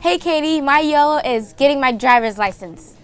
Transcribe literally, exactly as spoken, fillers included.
Hey Katie, my YOLO is getting my driver's license.